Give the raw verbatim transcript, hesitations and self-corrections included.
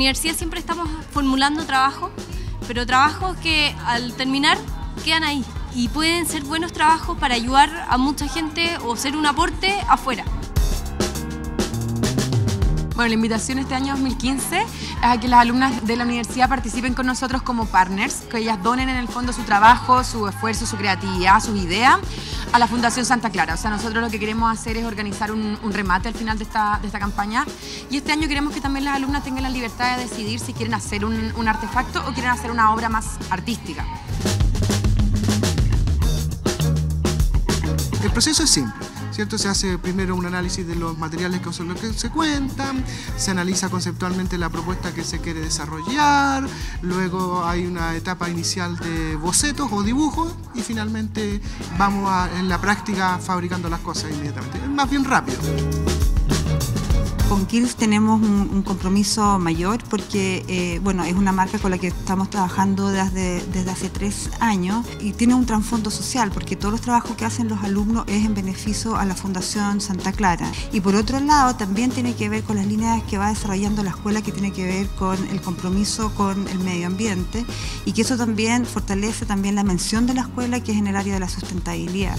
universidad siempre estamos formulando trabajos, pero trabajos que al terminar quedan ahí y pueden ser buenos trabajos para ayudar a mucha gente o ser un aporte afuera. Bueno, la invitación este año dos mil quince es a que las alumnas de la universidad participen con nosotros como partners, que ellas donen en el fondo su trabajo, su esfuerzo, su creatividad, sus ideas a la Fundación Santa Clara. O sea, nosotros lo que queremos hacer es organizar un, un remate al final de esta, de esta campaña, y este año queremos que también las alumnas tengan la libertad de decidir si quieren hacer un, un artefacto o quieren hacer una obra más artística. El proceso es simple, ¿cierto? Se hace primero un análisis de los materiales que son los que se cuentan, se analiza conceptualmente la propuesta que se quiere desarrollar, luego hay una etapa inicial de bocetos o dibujos y finalmente vamos a, en la práctica fabricando las cosas inmediatamente, más bien rápido. Con Kiehl's tenemos un, un compromiso mayor porque eh, bueno, es una marca con la que estamos trabajando desde, desde hace tres años y tiene un trasfondo social porque todos los trabajos que hacen los alumnos es en beneficio a la Fundación Santa Clara. Y por otro lado también tiene que ver con las líneas que va desarrollando la escuela, que tiene que ver con el compromiso con el medio ambiente, y que eso también fortalece también la mención de la escuela, que es en el área de la sustentabilidad.